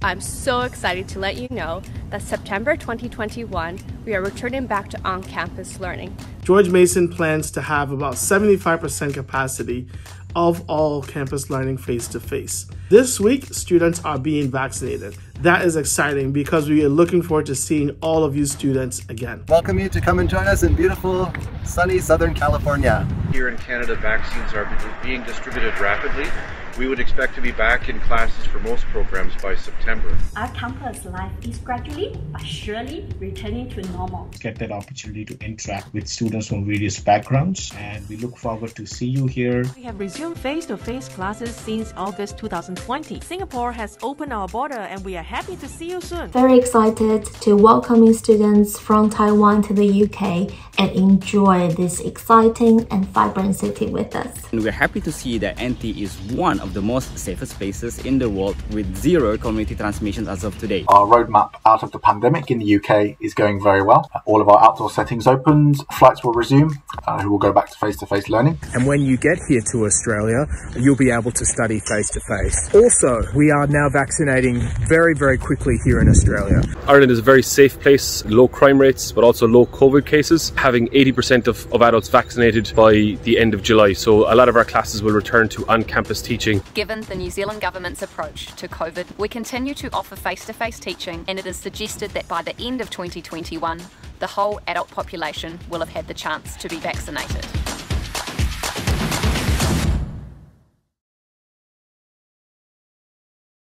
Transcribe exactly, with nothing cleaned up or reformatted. I'm so excited to let you know that September twenty twenty-one, we are returning back to on-campus learning. George Mason plans to have about seventy-five percent capacity of all campus learning face-to-face. This week, students are being vaccinated. That is exciting because we are looking forward to seeing all of you students again. Welcome you to come and join us in beautiful, sunny Southern California. Here in Canada, vaccines are being distributed rapidly. We would expect to be back in classes for most programs by September. Our campus life is gradually but surely returning to normal. Get that opportunity to interact with students from various backgrounds, and we look forward to see you here. We have resumed face-to-face classes since August two thousand twenty. Singapore has opened our border and we are happy to see you soon. Very excited to welcoming students from Taiwan to the U K and enjoy this exciting and vibrant city with us. And we're happy to see that N T is one of the most safest spaces in the world with zero community transmissions as of today. Our roadmap out of the pandemic in the U K is going very well. All of our outdoor settings opened, flights will resume, uh, who will go back to face-to-face learning. And when you get here to Australia, you'll be able to study face-to-face. Also, we are now vaccinating very, very quickly here in Australia. Ireland is a very safe place, low crime rates, but also low COVID cases, having eighty percent of, of adults vaccinated by the end of July. So a lot of our classes will return to on-campus teaching. Given the New Zealand government's approach to COVID, we continue to offer face-to-face teaching, and it is suggested that by the end of twenty twenty-one, the whole adult population will have had the chance to be vaccinated.